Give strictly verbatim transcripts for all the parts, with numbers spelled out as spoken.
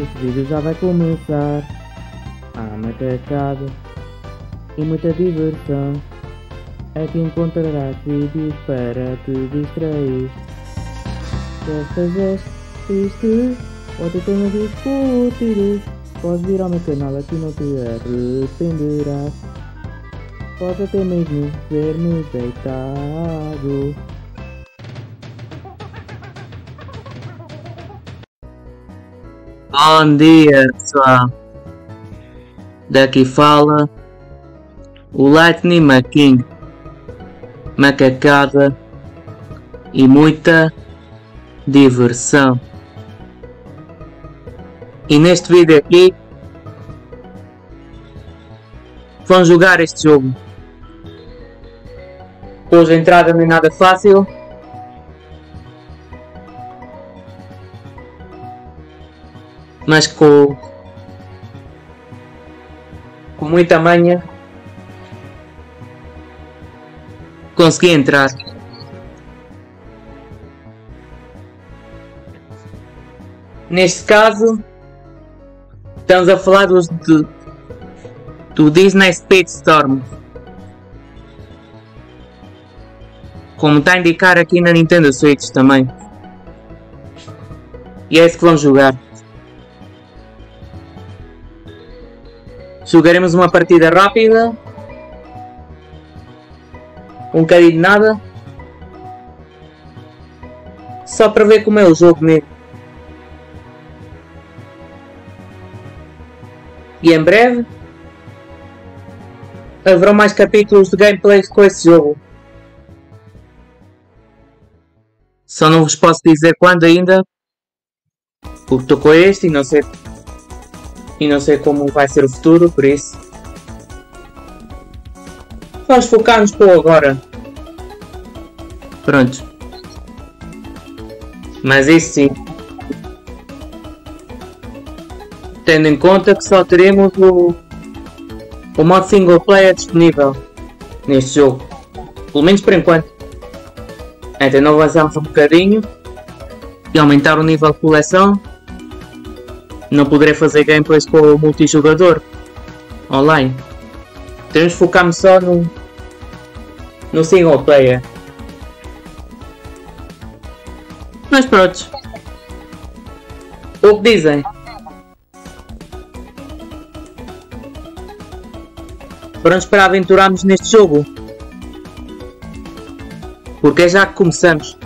Esse vídeo já vai começar. Há muita casa e muita diversão. Aqui encontrarás vídeos para te distrair. Quer fazer triste ou te tenho discutido? Podes vir ao meu canal, aqui não te arrependerás. Podes até mesmo ver-me deitado. Bom dia, pessoal. Daqui fala o Lightning McKing. Macacada e muita diversão. E neste vídeo aqui vão jogar este jogo. Hoje a entrada não é nada fácil. Mas com, com muita manha consegui entrar. Neste caso estamos a falar do, do, do Disney Speedstorm, como está a indicar aqui na Nintendo Switch também. E é isso que vamos jogar. Jogaremos uma partida rápida, um bocadinho de nada, só para ver como é o jogo mesmo. E em breve haverá mais capítulos de gameplay com esse jogo. Só não vos posso dizer quando ainda, porque estou com este e não sei. E não sei como vai ser o futuro, por isso vamos focar-nos por agora. Pronto. Mas isso sim, tendo em conta que só teremos o, o modo single player disponível neste jogo. Pelo menos por enquanto. Então não avançamos um bocadinho e aumentar o nível de coleção. Não poderei fazer gameplays com o multijogador online. Temos de focar-me só no, no single player. Mas pronto. O que dizem? Prontos para aventurarmos neste jogo? Porque é já que começamos.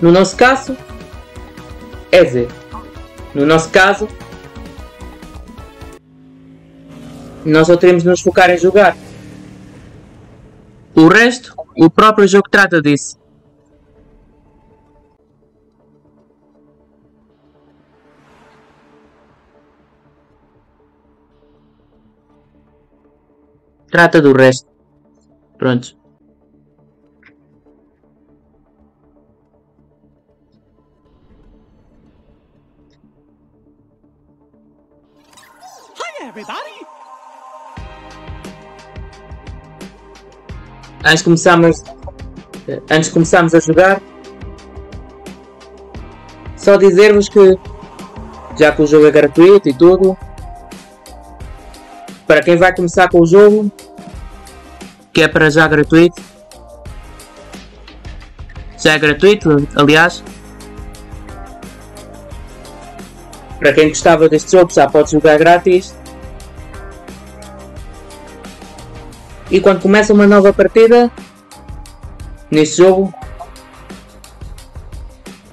No nosso caso, é dizer, no nosso caso, nós só teremos de nos focar em jogar. O resto, o próprio jogo trata disso. Trata do resto. Pronto. Antes de começarmos, antes de começarmos a jogar, só dizer-vos que, já que o jogo é gratuito e tudo, para quem vai começar com o jogo, que é para já gratuito, já é gratuito, aliás, para quem gostava deste jogo já pode jogar grátis. E quando começa uma nova partida neste jogo,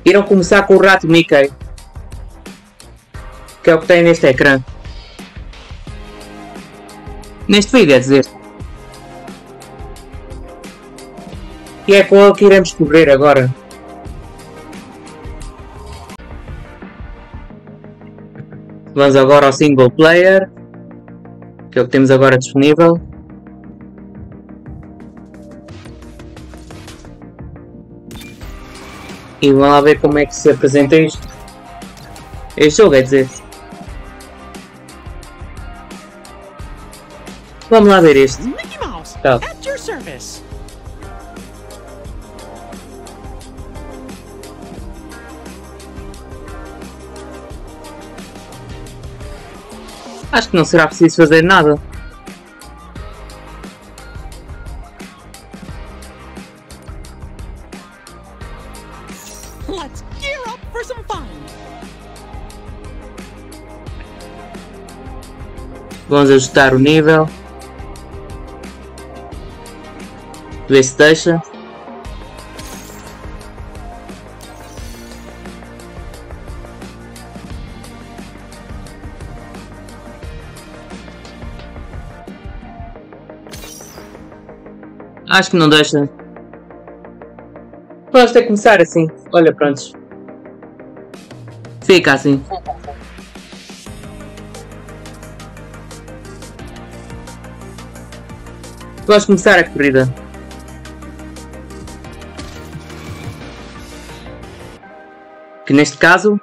irão começar com o rato Mickey, que é o que tem neste ecrã, neste vídeo a dizer. E é com ele que iremos correr agora. Vamos agora ao single player, que é o que temos agora disponível. E vão lá ver como é que se apresenta isto. Este jogo, é dizer. Vamos lá ver este. Mickey Mouse, tá. At your service. Acho que não será preciso fazer nada. Let's gear up for some fun. Vamos ajustar o nível. Ver se deixa. Acho que não deixa. Vamos ter que começar assim. Olha, prontos. Fica assim. Vamos começar a corrida. Que neste caso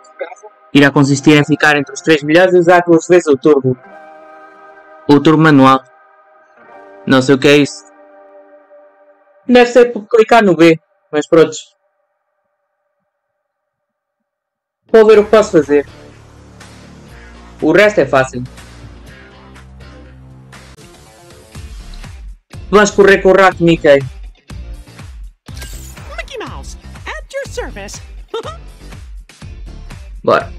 irá consistir em ficar entre os três milhões e usar duas vezes o turbo. O turbo manual. Não sei o que é isso. Deve ser por clicar no B, mas pronto. Vou ver o que posso fazer. O resto é fácil. Vamos correr com o rato Mickey. Mickey Mouse, at your service. Bora.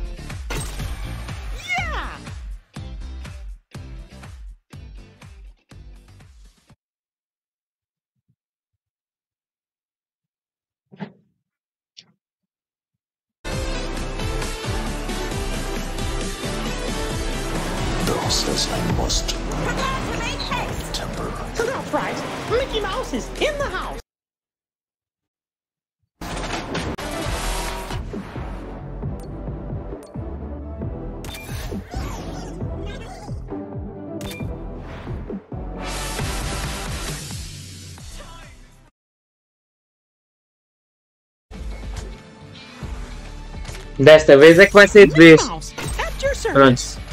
Says I must. Temper. That's right. Mickey Mouse is in the house. Desta vez é que vai ser de vez. Pronto.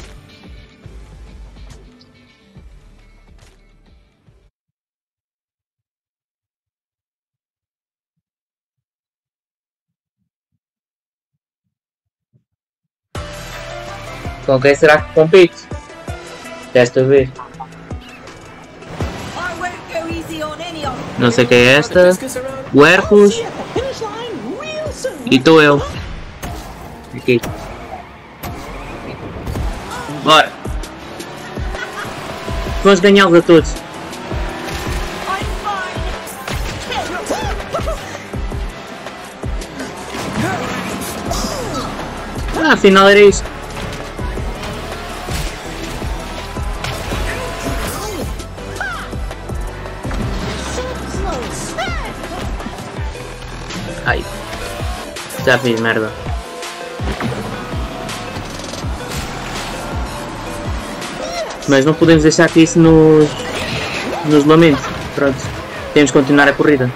Com quem será que compete? Desta vez. Não sei quem é esta. O Hércules. E estou eu. Aqui. Bora. Vamos ganhá-los a todos. Ah, afinal era isto. Ai, já fiz merda. Mas não podemos deixar que isso nos, nos lamente. Pronto, temos que continuar a corrida.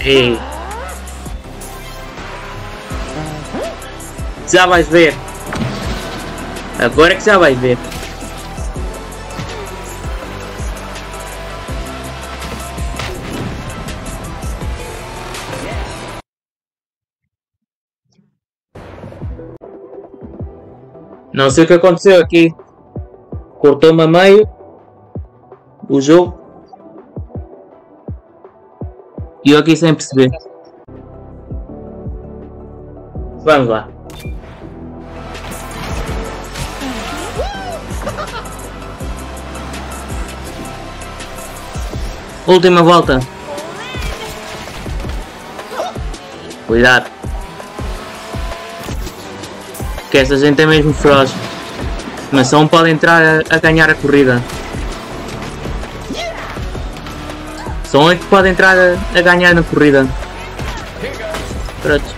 Ei. Já vais ver. Agora que já vais ver. Não sei o que aconteceu aqui. Cortou-me a meio o jogo. E eu aqui sem perceber. Vamos lá. Última volta. Cuidado. Que esta gente é mesmo feroz. Mas só um pode entrar a, a ganhar a corrida. Só um é que pode entrar a, a ganhar na corrida. Pronto.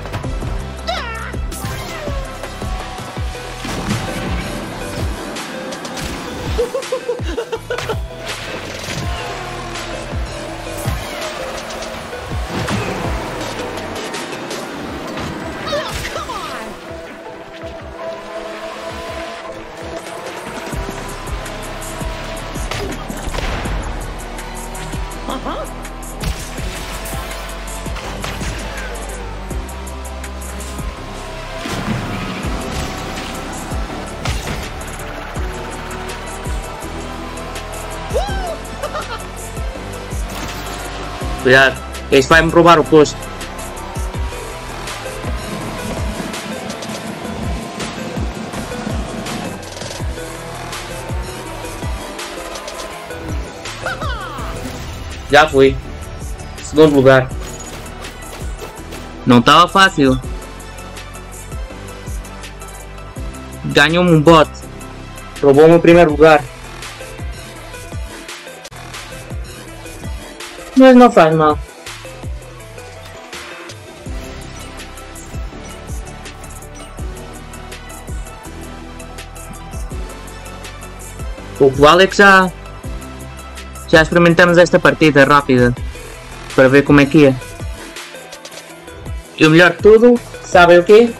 Cuidado, este vai-me roubar o posto. Já fui. Segundo lugar. Não estava fácil. Ganhou-me um bot. Roubou-me o primeiro lugar. Mas não faz mal. O que vale é que já... Já experimentamos esta partida rápida para ver como é que é. E o melhor de tudo, sabem o quê?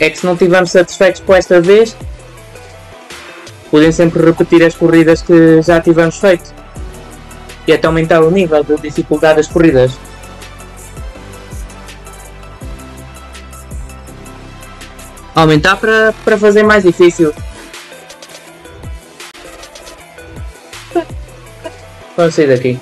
É que se não estivermos satisfeitos por esta vez, podem sempre repetir as corridas que já tivemos feito e até aumentar o nível de dificuldade das corridas. Aumentar para, para fazer mais difícil. Vamos sair daqui.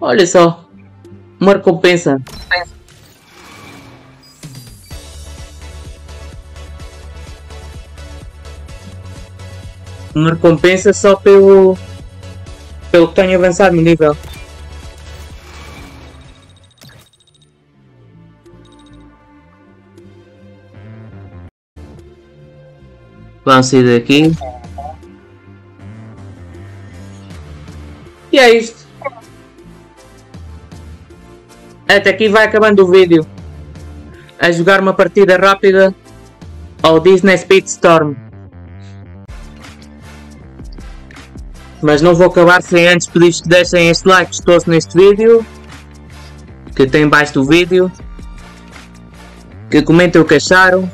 Olha só, uma recompensa. Uma recompensa só pelo pelo que tenho avançado no nível. Vamos sair daqui. E é isto. Até aqui vai acabando o vídeo. A jogar uma partida rápida ao Disney Speedstorm. Mas não vou acabar sem antes pedir que deixem este like gostoso neste vídeo, que tem embaixo do vídeo. Que comentem o que acharam.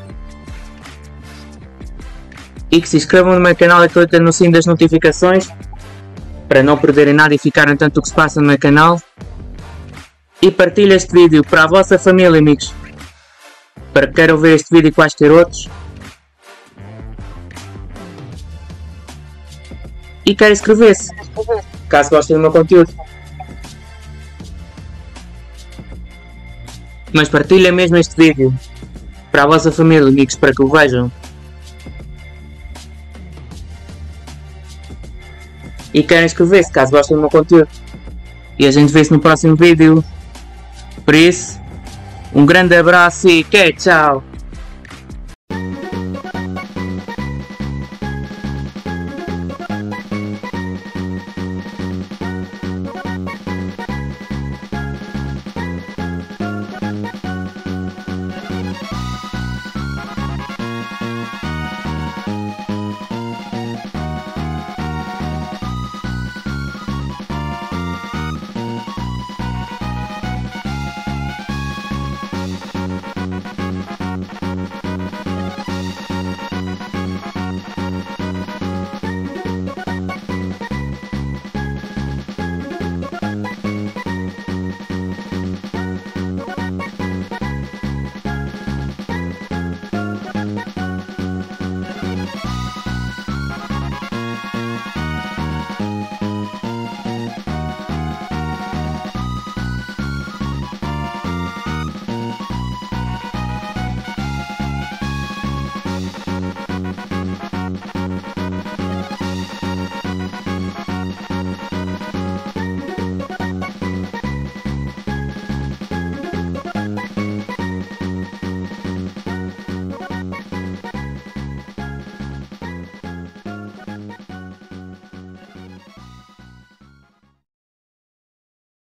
E que se inscrevam no meu canal e cliquem no sininho das notificações para não perderem nada e ficarem tanto o que se passa no meu canal. E partilhem este vídeo para a vossa família e amigos, para que queiram ver este vídeo e quaisquer outros. E quero inscrever-se, caso gostem do meu conteúdo. Mas partilhem mesmo este vídeo para a vossa família e amigos, para que o vejam. E querem inscrever-se caso gostem do meu conteúdo. E a gente vê-se no próximo vídeo. Por isso, um grande abraço e que tchau!